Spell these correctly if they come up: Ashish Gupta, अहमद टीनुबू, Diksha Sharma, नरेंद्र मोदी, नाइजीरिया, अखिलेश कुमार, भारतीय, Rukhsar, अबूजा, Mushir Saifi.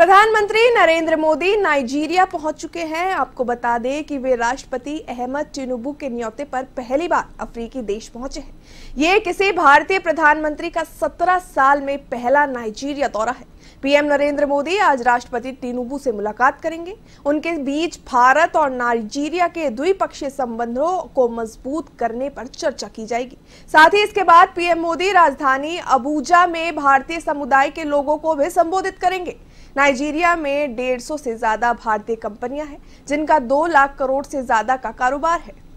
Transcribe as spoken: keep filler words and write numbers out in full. प्रधानमंत्री नरेंद्र मोदी नाइजीरिया पहुंच चुके हैं। आपको बता दें कि वे राष्ट्रपति अहमद टीनुबू के न्योते पर पहली बार अफ्रीकी देश पहुंचे हैं। ये किसी भारतीय प्रधानमंत्री का सत्रह साल में पहला नाइजीरिया दौरा है। पीएम नरेंद्र मोदी आज राष्ट्रपति टीनुबू से मुलाकात करेंगे। उनके बीच भारत और नाइजीरिया के द्विपक्षीय संबंधों को मजबूत करने पर चर्चा की जाएगी। साथ ही इसके बाद पीएम मोदी राजधानी अबूजा में भारतीय समुदाय के लोगों को भी संबोधित करेंगे। नाइजीरिया में डेढ़ सौ से ज्यादा भारतीय कंपनियां हैं, जिनका दो लाख करोड़ से ज्यादा का कारोबार है।